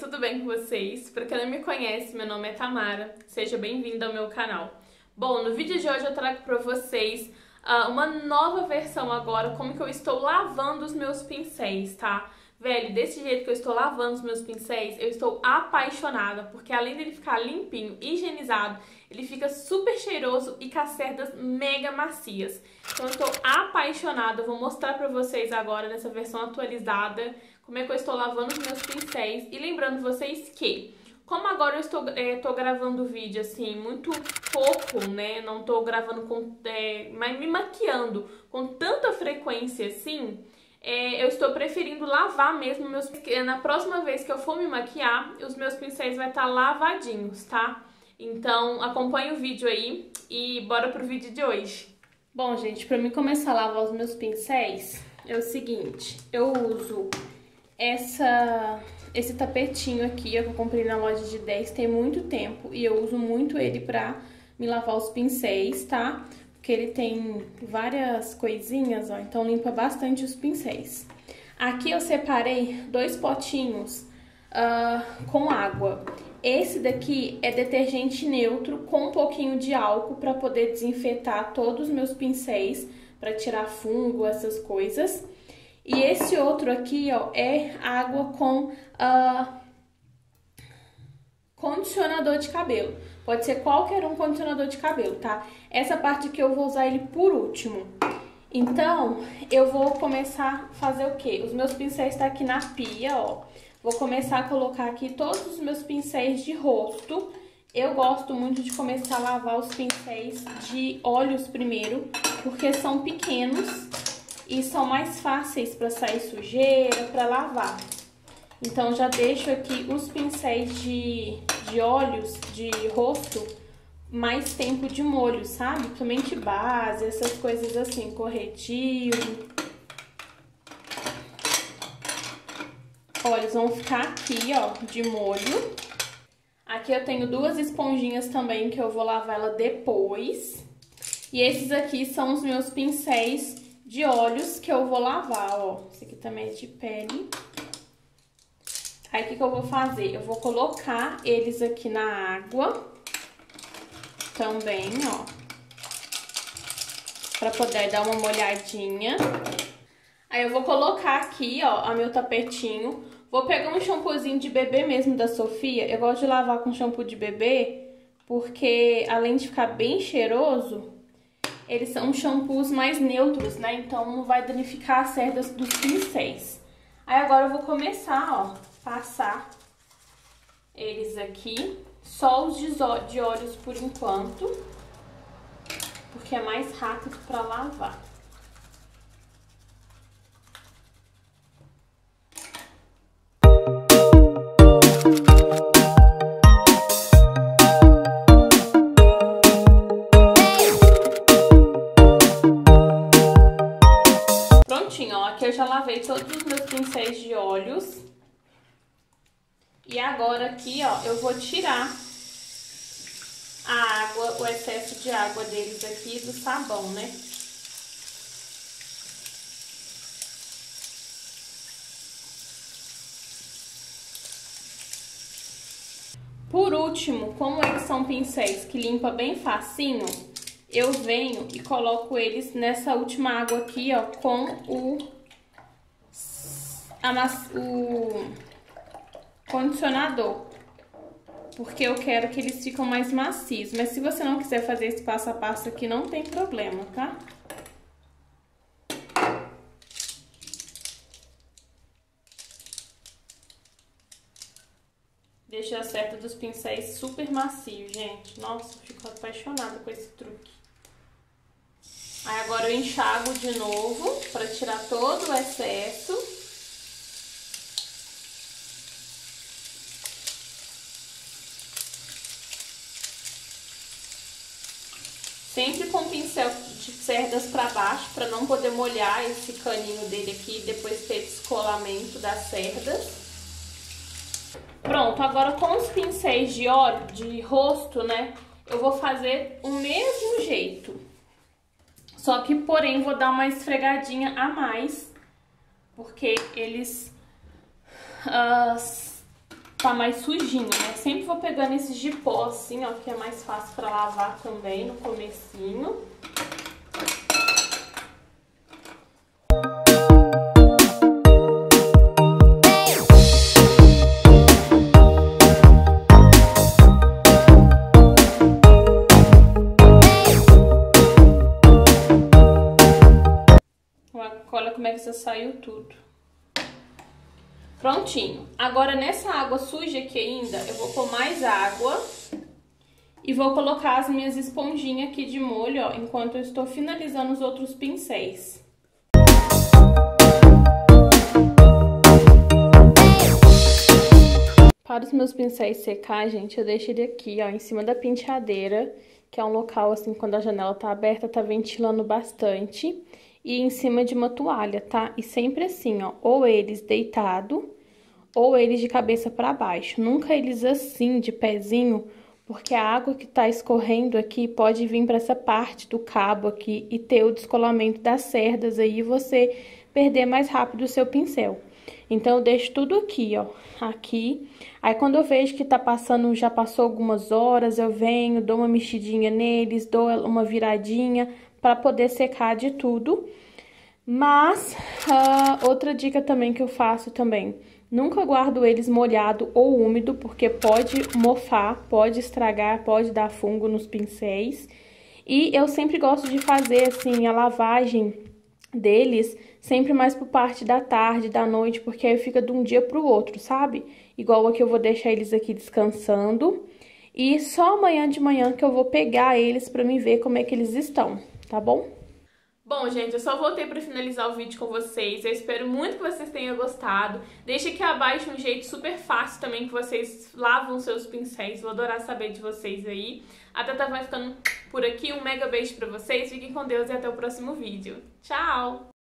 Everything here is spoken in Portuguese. tudo bem com vocês? Pra quem não me conhece, meu nome é Tamara, seja bem-vinda ao meu canal. Bom, no vídeo de hoje eu trago pra vocês uma nova versão agora, como que eu estou lavando os meus pincéis, tá? Velho, desse jeito que eu estou lavando os meus pincéis, eu estou apaixonada, porque além dele ficar limpinho, higienizado, ele fica super cheiroso e com as cerdas mega macias. Então eu estou apaixonada, eu vou mostrar pra vocês agora nessa versão atualizada como é que eu estou lavando os meus pincéis. E lembrando vocês que, como agora eu estou tô gravando vídeo assim, muito pouco, né? Não tô gravando, mas me maquiando com tanta frequência assim, eu estou preferindo lavar mesmo meus pincéis. Na próxima vez que eu for me maquiar, os meus pincéis vai estar lavadinhos, tá? Então acompanha o vídeo aí e bora pro vídeo de hoje. Bom, gente, pra mim começar a lavar os meus pincéis, é o seguinte, eu uso esse tapetinho aqui, eu comprei na loja de 10, tem muito tempo, e eu uso muito ele pra me lavar os pincéis, tá? Porque ele tem várias coisinhas, ó, então limpa bastante os pincéis. Aqui eu separei 2 potinhos com água. Esse daqui é detergente neutro com um pouquinho de álcool pra poder desinfetar todos os meus pincéis, pra tirar fungo, essas coisas. E esse outro aqui, ó, é água com condicionador de cabelo. Pode ser qualquer um condicionador de cabelo, tá? Essa parte aqui eu vou usar ele por último. Então, eu vou começar a fazer o quê? Os meus pincéis tá aqui na pia, ó. Vou começar a colocar aqui todos os meus pincéis de rosto. Eu gosto muito de começar a lavar os pincéis de olhos primeiro, porque são pequenos e são mais fáceis para sair sujeira, para lavar. Então já deixo aqui os pincéis de olhos, de rosto, mais tempo de molho, sabe? Principalmente base, essas coisas assim, corretivo. Ó, eles vão ficar aqui, ó, de molho. Aqui eu tenho 2 esponjinhas também que eu vou lavar ela depois. E esses aqui são os meus pincéis de olhos que eu vou lavar, ó. Esse aqui também é de pele. Aí, o que eu vou fazer? Eu vou colocar eles aqui na água também, ó. Pra poder dar uma molhadinha. Aí, eu vou colocar aqui, ó, o meu tapetinho. Vou pegar um shampoozinho de bebê mesmo da Sofia. Eu gosto de lavar com shampoo de bebê, porque além de ficar bem cheiroso, eles são shampoos mais neutros, né? Então não vai danificar as cerdas dos pincéis. Aí agora eu vou começar, ó, passar eles aqui. Só os de olhos por enquanto, porque é mais rápido pra lavar. Todos os meus pincéis de olhos. E agora aqui, ó, eu vou tirar a água, o excesso de água deles aqui do sabão, né? Por último, como eles são pincéis que limpa bem facinho, eu venho e coloco eles nessa última água aqui, ó, com o condicionador, porque eu quero que eles ficam mais macios, mas se você não quiser fazer esse passo a passo aqui, não tem problema, tá? Deixa a cerda dos pincéis super macio, gente. Nossa, fico apaixonada com esse truque. Aí agora eu enxago de novo para tirar todo o excesso. Sempre com o pincel de cerdas para baixo, para não poder molhar esse caninho dele aqui, depois ter descolamento das cerdas. Pronto, agora com os pincéis de óleo, de rosto, né, eu vou fazer o mesmo jeito. Só que, porém, vou dar uma esfregadinha a mais, porque eles tá mais sujinho, né? Sempre vou pegando esses de pó assim, ó, que é mais fácil pra lavar também no comecinho. Olha como é que já saiu tudo. Prontinho. Agora nessa água suja aqui ainda, eu vou pôr mais água e vou colocar as minhas esponjinhas aqui de molho, ó, enquanto eu estou finalizando os outros pincéis. Para os meus pincéis secar, gente, eu deixo ele aqui, ó, em cima da penteadeira, que é um local, assim, quando a janela tá aberta, tá ventilando bastante. E em cima de uma toalha, tá? E sempre assim, ó, ou eles deitado, ou eles de cabeça pra baixo. Nunca eles assim, de pezinho, porque a água que tá escorrendo aqui pode vir pra essa parte do cabo aqui e ter o descolamento das cerdas aí e você perder mais rápido o seu pincel. Então, eu deixo tudo aqui, ó, aqui. Aí, quando eu vejo que tá passando, já passou algumas horas, eu venho, dou uma mexidinha neles, dou uma viradinha pra poder secar de tudo. Mas, outra dica também que eu faço também, nunca guardo eles molhado ou úmido, porque pode mofar, pode estragar, pode dar fungo nos pincéis. E eu sempre gosto de fazer, assim, a lavagem deles sempre mais por parte da tarde, da noite, porque aí fica de um dia pro outro, sabe? Igual aqui eu vou deixar eles aqui descansando. E só amanhã de manhã que eu vou pegar eles pra mim ver como é que eles estão, tá bom? Bom, gente, eu só voltei pra finalizar o vídeo com vocês. Eu espero muito que vocês tenham gostado. Deixa aqui abaixo um jeito super fácil também que vocês lavam seus pincéis. Vou adorar saber de vocês aí. A Tata vai ficando por aqui. Um mega beijo pra vocês. Fiquem com Deus e até o próximo vídeo. Tchau!